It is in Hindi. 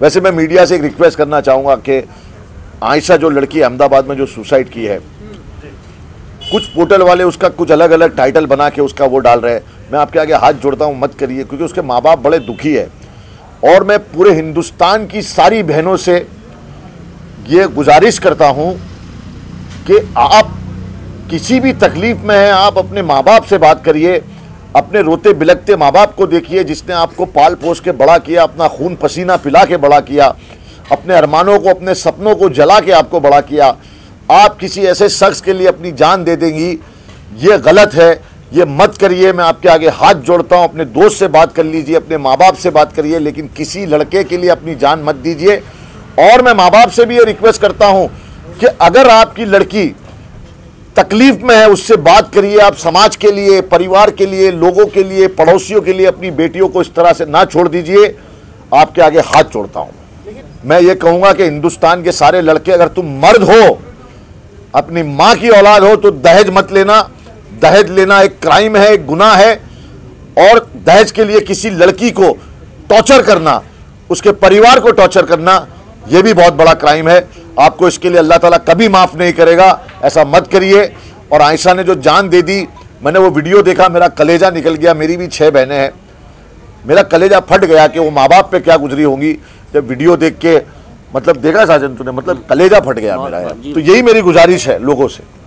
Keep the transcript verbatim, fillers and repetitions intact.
वैसे मैं मीडिया से एक रिक्वेस्ट करना चाहूँगा कि आयशा जो लड़की अहमदाबाद में जो सुसाइड की है, कुछ पोर्टल वाले उसका कुछ अलग अलग टाइटल बना के उसका वो डाल रहे हैं। मैं आपके आगे हाथ जोड़ता हूँ, मत करिए, क्योंकि उसके माँ बाप बड़े दुखी है। और मैं पूरे हिंदुस्तान की सारी बहनों से ये गुजारिश करता हूँ कि आप किसी भी तकलीफ़ में हैं, आप अपने माँ बाप से बात करिए, अपने रोते बिलखते माँ बाप को देखिए जिसने आपको पाल पोस के बड़ा किया, अपना खून पसीना पिला के बड़ा किया, अपने अरमानों को अपने सपनों को जला के आपको बड़ा किया। आप किसी ऐसे शख्स के लिए अपनी जान दे देंगी, ये गलत है, ये मत करिए। मैं आपके आगे हाथ जोड़ता हूँ, अपने दोस्त से बात कर लीजिए, अपने माँ बाप से बात करिए, लेकिन किसी लड़के के लिए अपनी जान मत दीजिए। और मैं माँ बाप से भी ये रिक्वेस्ट करता हूँ कि अगर आपकी लड़की तकलीफ़ में है उससे बात करिए। आप समाज के लिए, परिवार के लिए, लोगों के लिए, पड़ोसियों के लिए अपनी बेटियों को इस तरह से ना छोड़ दीजिए। आपके आगे हाथ जोड़ता हूँ। मैं ये कहूँगा कि हिंदुस्तान के सारे लड़के, अगर तुम मर्द हो, अपनी माँ की औलाद हो, तो दहेज मत लेना। दहेज लेना एक क्राइम है, एक गुनाह है। और दहेज के लिए किसी लड़की को टॉर्चर करना, उसके परिवार को टॉर्चर करना, यह भी बहुत बड़ा क्राइम है। आपको इसके लिए अल्लाह ताला कभी माफ़ नहीं करेगा, ऐसा मत करिए। और आयशा ने जो जान दे दी, मैंने वो वीडियो देखा, मेरा कलेजा निकल गया। मेरी भी छः बहनें हैं, मेरा कलेजा फट गया कि वो माँ बाप पे क्या गुजरी होंगी। जब वीडियो देख के, मतलब देखा साजन तूने, मतलब कलेजा फट गया मेरा यार। तो यही मेरी गुजारिश है लोगों से।